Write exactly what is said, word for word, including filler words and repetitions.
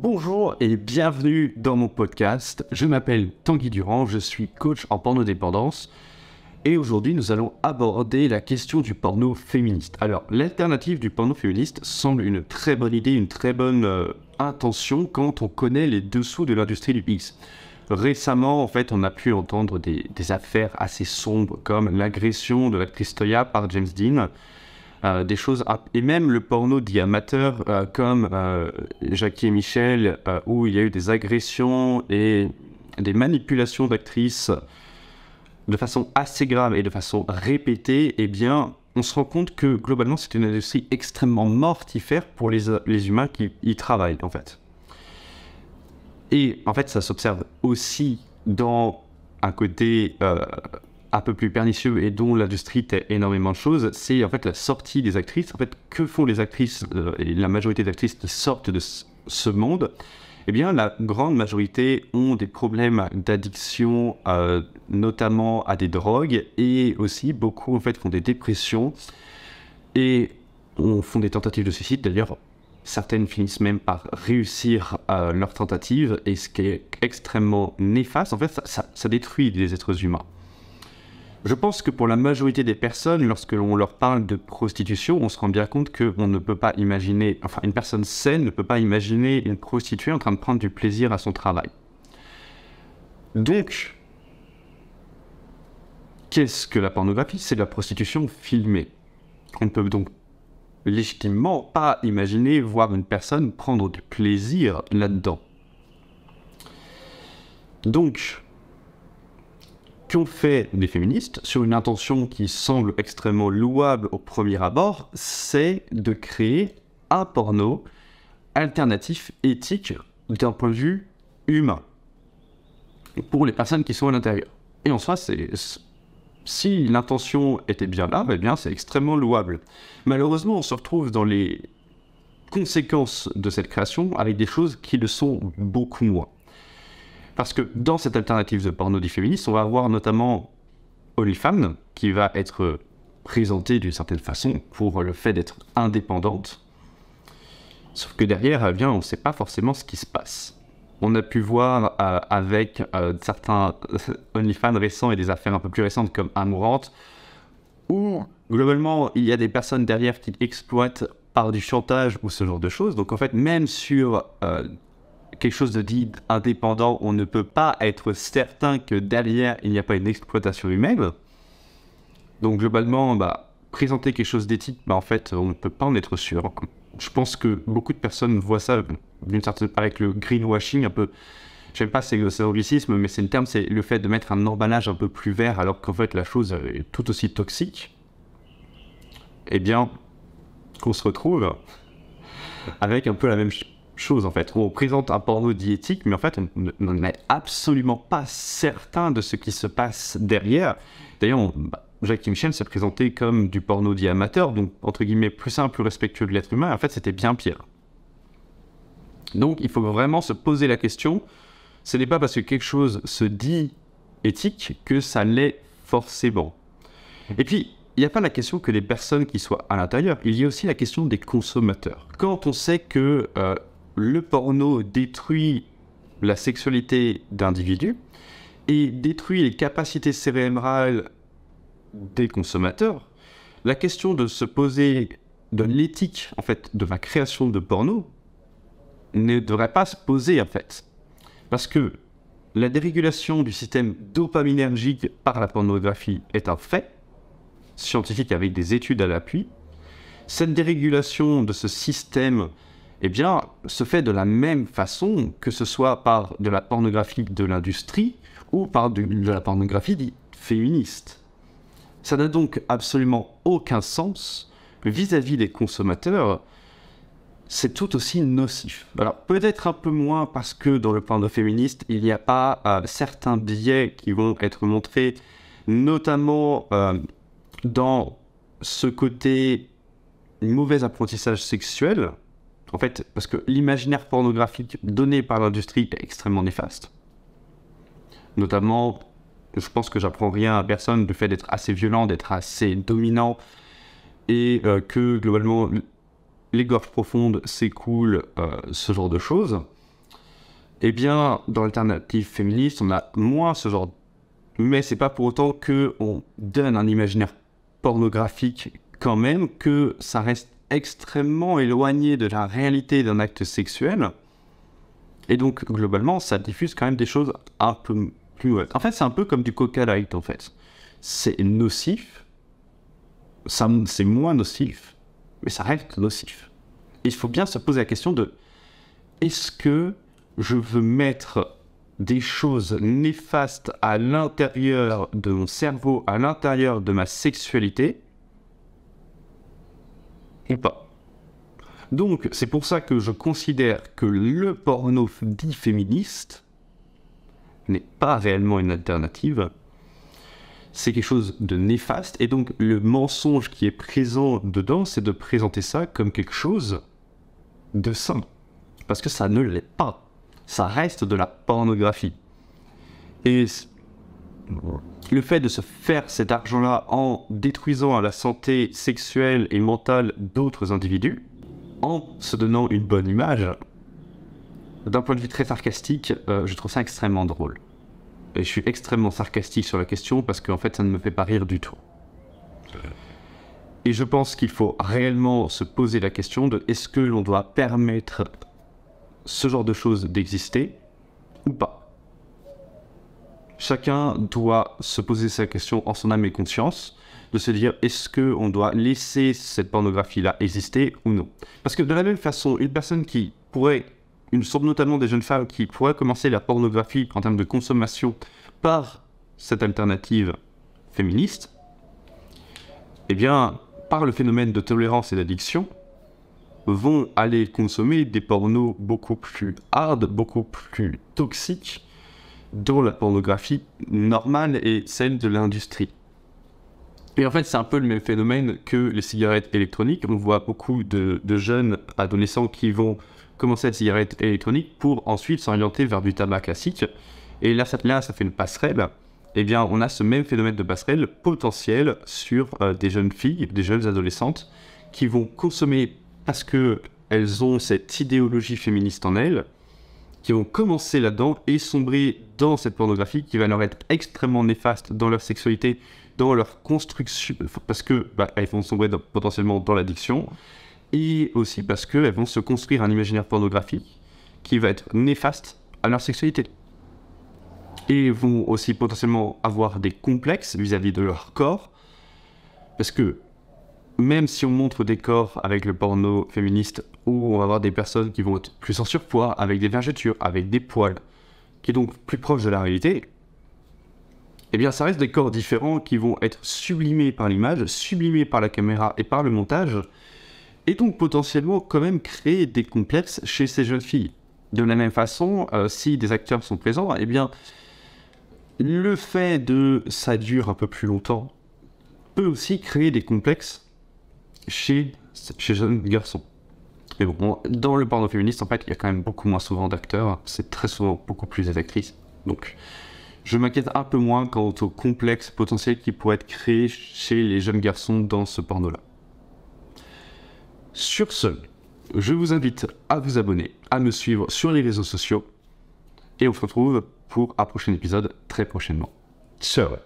Bonjour et bienvenue dans mon podcast. Je m'appelle Tanguy Durand, je suis coach en pornodépendance et aujourd'hui nous allons aborder la question du porno féministe. Alors, l'alternative du porno féministe semble une très bonne idée, une très bonne euh, intention quand on connaît les dessous de l'industrie du X. Récemment, en fait, on a pu entendre des, des affaires assez sombres comme l'agression de la Christoya par James Dean. Euh, des choses à... et même le porno dit amateur euh, comme euh, Jacquie et Michel euh, où il y a eu des agressions et des manipulations d'actrices de façon assez grave et de façon répétée, eh bien on se rend compte que globalement c'est une industrie extrêmement mortifère pour les, les humains qui y travaillent en fait. Et en fait ça s'observe aussi dans un côté euh, un peu plus pernicieux et dont l'industrie tait énormément de choses, c'est en fait la sortie des actrices. En fait, que font les actrices euh, et la majorité d'actrices qui sortent de ce monde? Eh bien, la grande majorité ont des problèmes d'addiction, euh, notamment à des drogues, et aussi beaucoup en fait font des dépressions et on font des tentatives de suicide. D'ailleurs, certaines finissent même par réussir euh, leur tentative, et ce qui est extrêmement néfaste. En fait, ça, ça, ça détruit les êtres humains. Je pense que pour la majorité des personnes, lorsque l'on leur parle de prostitution, on se rend bien compte qu'on ne peut pas imaginer, enfin une personne saine ne peut pas imaginer une prostituée en train de prendre du plaisir à son travail. Donc, qu'est-ce que la pornographie? C'est de la prostitution filmée. On ne peut donc légitimement pas imaginer voir une personne prendre du plaisir là-dedans. Donc, qu'ont fait les féministes sur une intention qui semble extrêmement louable au premier abord, c'est de créer un porno alternatif éthique d'un point de vue humain pour les personnes qui sont à l'intérieur. Et en soi, c'est, si l'intention était bien là, eh bien c'est extrêmement louable. Malheureusement, on se retrouve dans les conséquences de cette création avec des choses qui le sont beaucoup moins. Parce que dans cette alternative de porno dit féministe, on va avoir notamment OnlyFans, qui va être présentée d'une certaine façon pour le fait d'être indépendante. Sauf que derrière, eh bien, on ne sait pas forcément ce qui se passe. On a pu voir euh, avec euh, certains OnlyFans récents et des affaires un peu plus récentes comme Amouranth, où globalement, il y a des personnes derrière qui exploitent par du chantage ou ce genre de choses. Donc en fait, même sur... Euh, quelque chose de dit indépendant, on ne peut pas être certain que derrière il n'y a pas une exploitation humaine. Donc globalement, bah, présenter quelque chose d'éthique, bah, en fait on ne peut pas en être sûr. Je pense que beaucoup de personnes voient ça d'une certaine avec le greenwashing un peu, j'aime pas ces anglicismes, mais c'est le terme, c'est le fait de mettre un emballage un peu plus vert alors qu'en fait la chose est tout aussi toxique. Eh bien, qu'on se retrouve avec un peu la même chose chose en fait, où on présente un porno diétique, mais en fait on n'est absolument pas certain de ce qui se passe derrière. D'ailleurs, bah, Jacquie et Michel s'est présenté comme du porno dit amateur, donc entre guillemets plus simple, plus respectueux de l'être humain, et en fait c'était bien pire. Donc il faut vraiment se poser la question, ce n'est pas parce que quelque chose se dit éthique que ça l'est forcément. Et puis, il n'y a pas la question que des personnes qui soient à l'intérieur, il y a aussi la question des consommateurs. Quand on sait que euh, le porno détruit la sexualité d'individus et détruit les capacités cérébrales des consommateurs, la question de se poser de l'éthique en fait de la création de porno ne devrait pas se poser en fait, parce que la dérégulation du système dopaminergique par la pornographie est un fait scientifique avec des études à l'appui. Cette dérégulation de ce système, eh bien, se fait de la même façon, que ce soit par de la pornographie de l'industrie ou par de, de la pornographie dite féministe. Ça n'a donc absolument aucun sens vis-à-vis des consommateurs. C'est tout aussi nocif. Alors peut-être un peu moins parce que dans le porno féministe, il n'y a pas euh, certains biais qui vont être montrés, notamment euh, dans ce côté mauvais apprentissage sexuel. En fait, parce que l'imaginaire pornographique donné par l'industrie est extrêmement néfaste. Notamment, je pense que j'apprends rien à personne du fait d'être assez violent, d'être assez dominant, et euh, que globalement, les gorges profondes, c'est cool, euh, ce genre de choses. Eh bien, dans l'alternative féministe, on a moins ce genre. Mais c'est pas pour autant qu'on donne un imaginaire pornographique quand même, que ça reste extrêmement éloigné de la réalité d'un acte sexuel. Et donc, globalement, ça diffuse quand même des choses un peu plus... En fait, c'est un peu comme du coca light, en fait. C'est nocif, c'est moins nocif, mais ça reste nocif. Et il faut bien se poser la question de... Est-ce que je veux mettre des choses néfastes à l'intérieur de mon cerveau, à l'intérieur de ma sexualité, ou pas? Donc, c'est pour ça que je considère que le porno dit féministe n'est pas réellement une alternative. C'est quelque chose de néfaste. Et donc, le mensonge qui est présent dedans, c'est de présenter ça comme quelque chose de sain. Parce que ça ne l'est pas. Ça reste de la pornographie. Et le fait de se faire cet argent-là en détruisant la santé sexuelle et mentale d'autres individus, en se donnant une bonne image, d'un point de vue très sarcastique, euh, je trouve ça extrêmement drôle. Et je suis extrêmement sarcastique sur la question parce qu'en fait, ça ne me fait pas rire du tout. Et je pense qu'il faut réellement se poser la question de est-ce que l'on doit permettre ce genre de choses d'exister ou pas? Chacun doit se poser sa question en son âme et conscience, de se dire est-ce qu'on doit laisser cette pornographie-là exister ou non. Parce que de la même façon, une personne qui pourrait, une somme notamment des jeunes femmes qui pourraient commencer la pornographie en termes de consommation par cette alternative féministe, eh bien, par le phénomène de tolérance et d'addiction, vont aller consommer des pornos beaucoup plus hard, beaucoup plus toxiques, dont la pornographie normale et celle de l'industrie. Et en fait, c'est un peu le même phénomène que les cigarettes électroniques. On voit beaucoup de, de jeunes adolescents qui vont commencer la cigarette électronique pour ensuite s'orienter vers du tabac classique. Et là ça, là, ça fait une passerelle. Eh bien, on a ce même phénomène de passerelle potentiel sur euh, des jeunes filles, des jeunes adolescentes, qui vont consommer parce qu'elles ont cette idéologie féministe en elles, qui vont commencer là-dedans et sombrer dans cette pornographie qui va leur être extrêmement néfaste dans leur sexualité, dans leur construction, parce que bah, elles vont sombrer dans, potentiellement dans l'addiction, et aussi parce qu'elles vont se construire un imaginaire pornographique qui va être néfaste à leur sexualité. Et vont aussi potentiellement avoir des complexes vis-à-vis de leur corps, parce que même si on montre des corps avec le porno féministe où on va avoir des personnes qui vont être plus en surpoids, avec des vergetures, avec des poils, qui est donc plus proche de la réalité, eh bien ça reste des corps différents qui vont être sublimés par l'image, sublimés par la caméra et par le montage, et donc potentiellement quand même créer des complexes chez ces jeunes filles. De la même façon, euh, si des acteurs sont présents, eh bien le fait de ça dure un peu plus longtemps peut aussi créer des complexes Chez, chez jeunes garçons. Mais bon, dans le porno féministe, en fait, il y a quand même beaucoup moins souvent d'acteurs, c'est très souvent beaucoup plus des actrices. Donc, je m'inquiète un peu moins quant au complexe potentiel qui pourrait être créé chez les jeunes garçons dans ce porno-là. Sur ce, je vous invite à vous abonner, à me suivre sur les réseaux sociaux, et on se retrouve pour un prochain épisode très prochainement. Ciao.